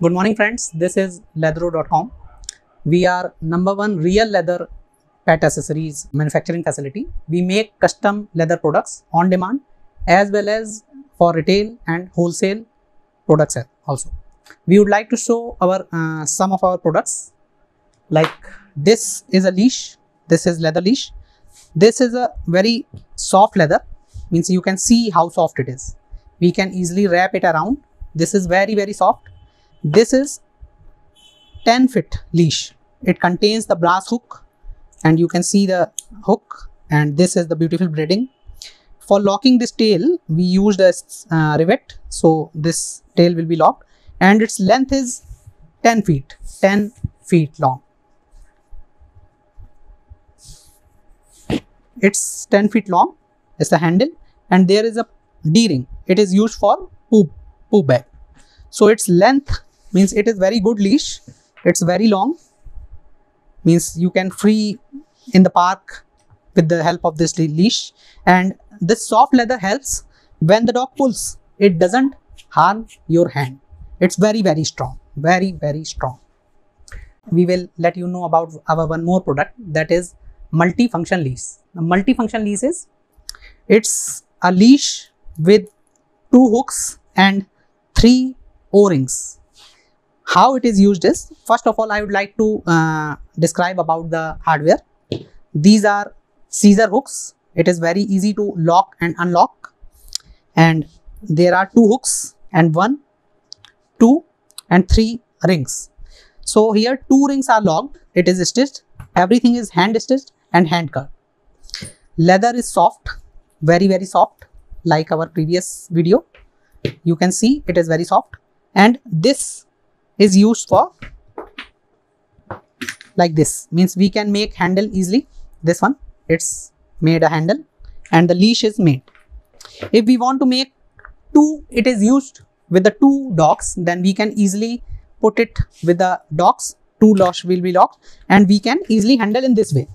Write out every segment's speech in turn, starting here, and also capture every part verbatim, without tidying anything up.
Good morning friends, this is leatherow dot com. We are number one real leather pet accessories manufacturing facility. We make custom leather products on demand as well as for retail and wholesale products also. We would like to show our uh, some of our products. Like this is a leash, this is leather leash. This is a very soft leather, means you can see how soft it is. We can easily wrap it around. This is very very soft. This is ten foot leash. It contains the brass hook and you can see the hook, and this is the beautiful braiding. For locking this tail we used a uh, rivet, so this tail will be locked, and its length is ten feet, ten feet long. It's ten feet long, it's the handle, and there is a D-ring. It is used for poop, poop bag. So its length means it is very good leash. It's very long, means you can free in the park with the help of this leash, and this soft leather helps when the dog pulls. It doesn't harm your hand. It's very very strong, very very strong. We will let you know about our one more product, that is multi-function leash. The multi-function leash is it's a leash with two hooks and three O-rings. How it is used is, first of all I would like to uh, describe about the hardware. These are scissor hooks. It is very easy to lock and unlock, and there are two hooks and one, two and three rings. So here two rings are locked. It is stitched. Everything is hand stitched and hand cut. Leather is soft, very very soft, like our previous video. You can see it is very soft, and this is used for like this, means we can make handle easily. This one, it's made a handle, and the leash is made. If we want to make two, it is used with the two dogs, then we can easily put it with the dogs. Two dogs will be locked, and we can easily handle in this way.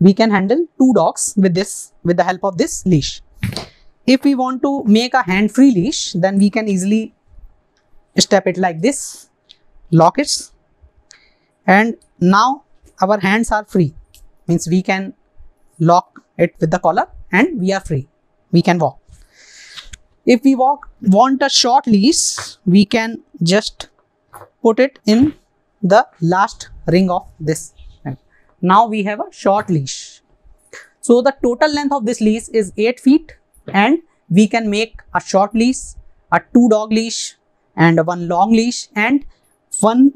We can handle two dogs with this, with the help of this leash. If we want to make a hand-free leash, then we can easily step it like this, lock it, and now our hands are free, means we can lock it with the collar and we are free, we can walk. If we walk, want a short leash, we can just put it in the last ring of this. Now we have a short leash. So the total length of this leash is eight feet. And we can make a short leash, a two dog leash and one long leash, and one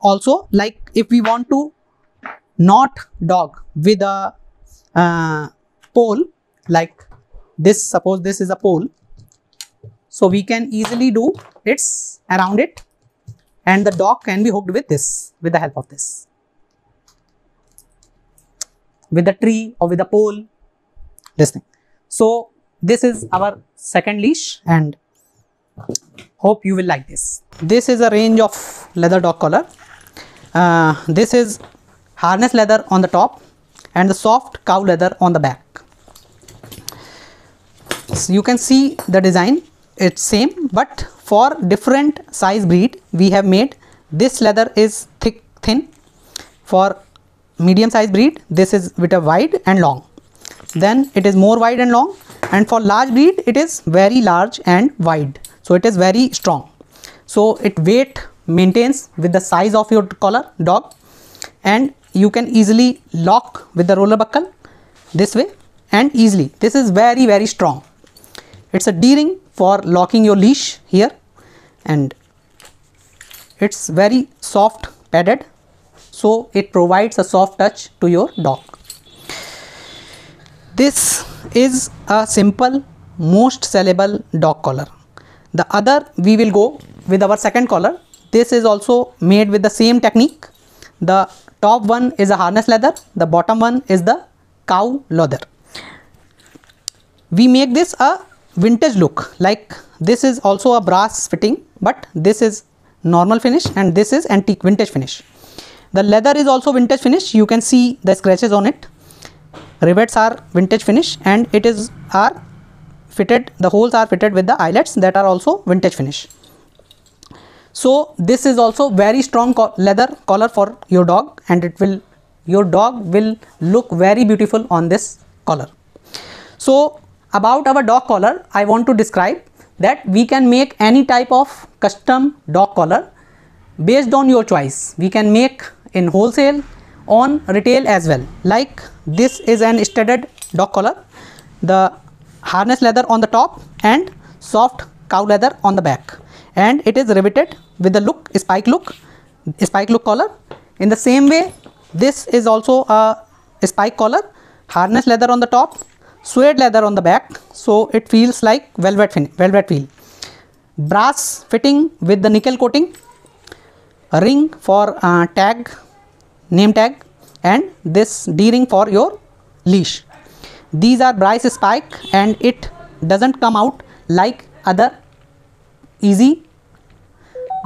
also, like if we want to knot dog with a uh, pole like this. Suppose this is a pole, so we can easily do it's around it, and the dog can be hooked with this, with the help of this, with the tree or with the pole, this thing. So this is our second leash, and hope you will like this. This is a range of leather dog collar. Uh, this is harness leather on the top and the soft cow leather on the back. So you can see the design, it's same, but for different size breed we have made. This leather is thick, thin. For medium size breed this is with a wide and long. Then it is more wide and long. And for large breed it is very large and wide, so it is very strong. So it weight maintains with the size of your collar dog, and you can easily lock with the roller buckle this way and easily. This is very very strong. It's a D-ring for locking your leash here, and it's very soft padded, so it provides a soft touch to your dog. This is a simple, most sellable dog collar. The other we will go with our second collar. This is also made with the same technique. The top one is a harness leather, the bottom one is the cow leather. We make this a vintage look, like this is also a brass fitting, but this is normal finish and this is antique vintage finish. The leather is also vintage finish, you can see the scratches on it. Rivets are vintage finish, and it is are fitted, the holes are fitted with the eyelets that are also vintage finish. So this is also very strong co leather collar for your dog, and it will your dog will look very beautiful on this collar. So about our dog collar, I want to describe that we can make any type of custom dog collar based on your choice. We can make in wholesale, on retail as well. Like this is an studded dog collar, the harness leather on the top and soft cow leather on the back, and it is riveted with the look spike look spike look collar. In the same way, this is also a spike collar, harness leather on the top, suede leather on the back, so it feels like velvet fin velvet feel, brass fitting with the nickel coating, a ring for uh, tag name tag, and this D-ring for your leash. These are brass spike, and it doesn't come out like other easy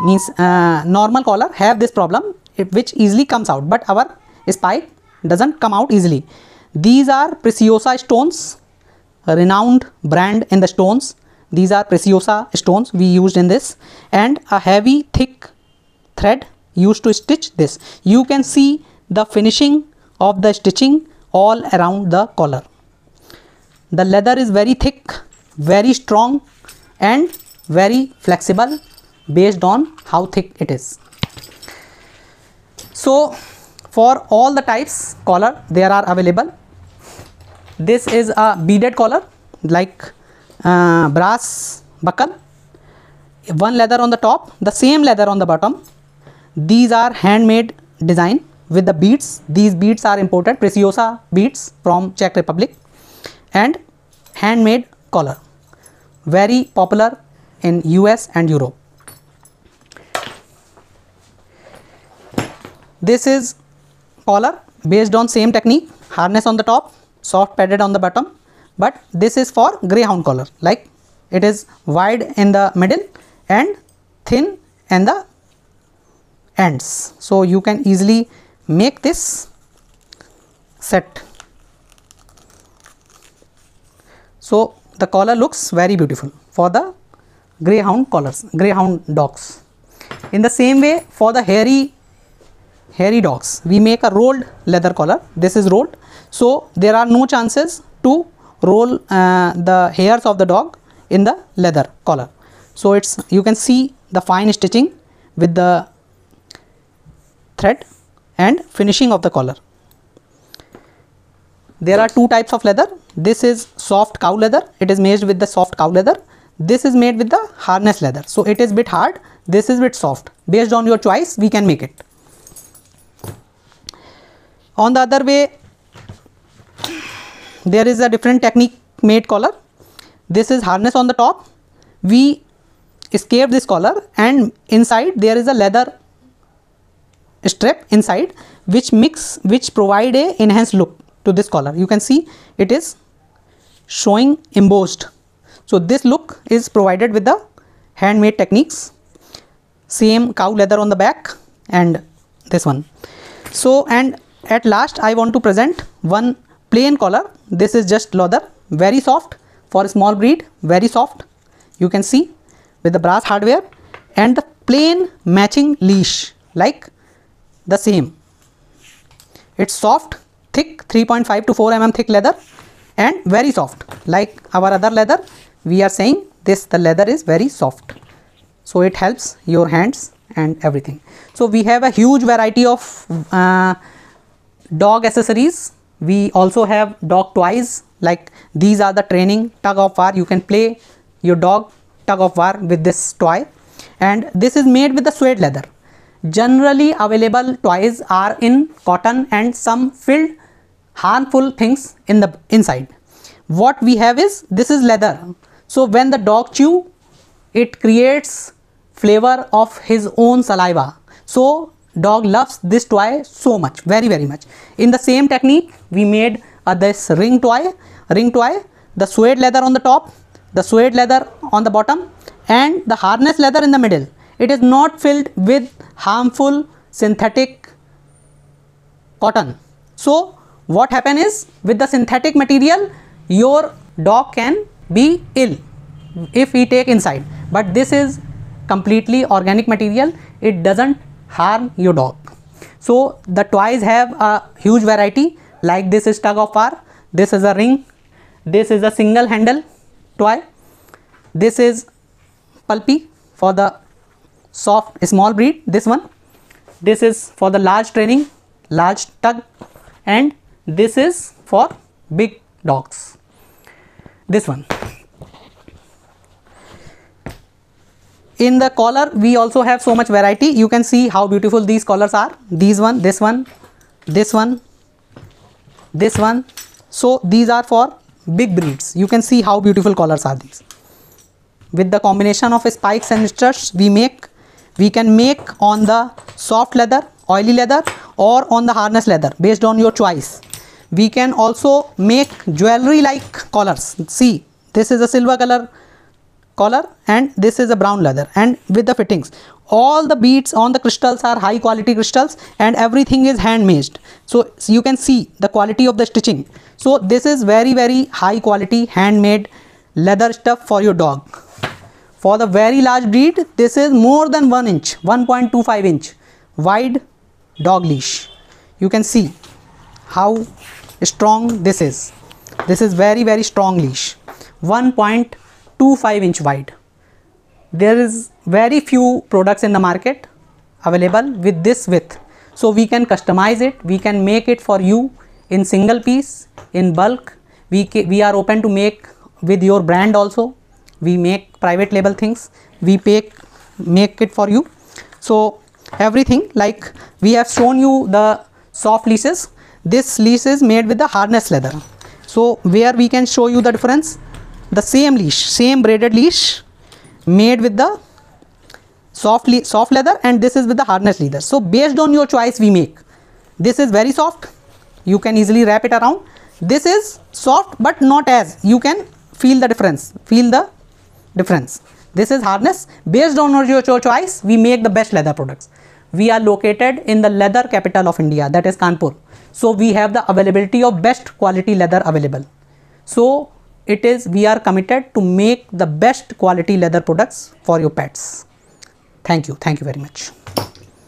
means uh, normal collar have this problem, it, which easily comes out, but our spike doesn't come out easily. These are Preciosa stones, a renowned brand in the stones. These are Preciosa stones we used in this, and a heavy thick thread used to stitch this. You can see the finishing of the stitching all around the collar. The leather is very thick, very strong, and very flexible based on how thick it is. So for all the types collar there are available. This is a beaded collar, like uh, brass buckle, one leather on the top, the same leather on the bottom. These are handmade design with the beads. These beads are imported Preciosa beads from Czech Republic, and handmade collar, very popular in U S and Europe. This is collar based on same technique, harness on the top, soft padded on the bottom, but this is for greyhound collar, like it is wide in the middle and thin in the ends, so you can easily make this set. So the collar looks very beautiful for the greyhound collars, greyhound dogs. In the same way, for the hairy hairy dogs, we make a rolled leather collar. This is rolled, so there are no chances to roll uh, the hairs of the dog in the leather collar. So it's you can see the fine stitching with the thread and finishing of the collar. There are two types of leather. This is soft cow leather, it is made with the soft cow leather. This is made with the harness leather, so it is bit hard. This is bit soft. Based on your choice we can make it. On the other way, there is a different technique made collar. This is harness on the top. We scave this collar, and inside there is a leather strip inside which mix which provide a enhanced look to this collar. You can see it is showing embossed, so this look is provided with the handmade techniques. Same cow leather on the back and this one. So and at last I want to present one plain collar. This is just leather, very soft for small breed, very soft, you can see, with the brass hardware and the plain matching leash, like the same. It's soft, thick, three point five to four millimeters thick leather, and very soft. Like our other leather, we are saying this the leather is very soft, so it helps your hands and everything. So we have a huge variety of uh, dog accessories. We also have dog toys, like these are the training tug of war. You can play your dog tug of war with this toy, and this is made with the suede leather. Generally available toys are in cotton and some filled harmful things in the inside. What we have is, this is leather, so when the dog chew, it creates flavor of his own saliva, so dog loves this toy so much, very very much. In the same technique we made uh, this ring toy ring toy the suede leather on the top, the suede leather on the bottom, and the harness leather in the middle. It is not filled with harmful synthetic cotton. So what happen is, with the synthetic material your dog can be ill if he take inside, but this is completely organic material, it doesn't harm your dog. So the toys have a huge variety, like this is tug of war, this is a ring, this is a single handle toy, this is pulpy for the soft small breed, this one, this is for the large training, large tug, and this is for big dogs, this one. In the collar we also have so much variety. You can see how beautiful these collars are, these one, this one, this one, this one. So these are for big breeds. You can see how beautiful collars are these. With the combination of spikes and studs we make, we can make on the soft leather, oily leather, or on the harness leather based on your choice. We can also make jewelry like collars. See, this is a silver color collar and this is a brown leather, and with the fittings, all the beads on the crystals are high quality crystals and everything is hand made. So you can see the quality of the stitching. So this is very very high quality handmade leather stuff for your dog. For the very large breed, this is more than one inch, one point two five inch wide dog leash. You can see how strong this is. This is very very strong leash, one point two five inch wide. There is very few products in the market available with this width. So we can customize it, we can make it for you in single piece, in bulk. We, we are open to make with your brand also. We make private label things, we pay, make it for you. So everything, like we have shown you the soft leashes. This leash is made with the harness leather. So where we can show you the difference. The same leash, same braided leash made with the soft, le soft leather, and this is with the harness leather. So based on your choice we make. This is very soft, you can easily wrap it around. This is soft but not as, you can feel the difference, feel the difference. This is harness. Based on your choice we make the best leather products. We are located in the leather capital of India, that is Kanpur. So we have the availability of best quality leather available. So it is, we are committed to make the best quality leather products for your pets. Thank you. Thank you very much.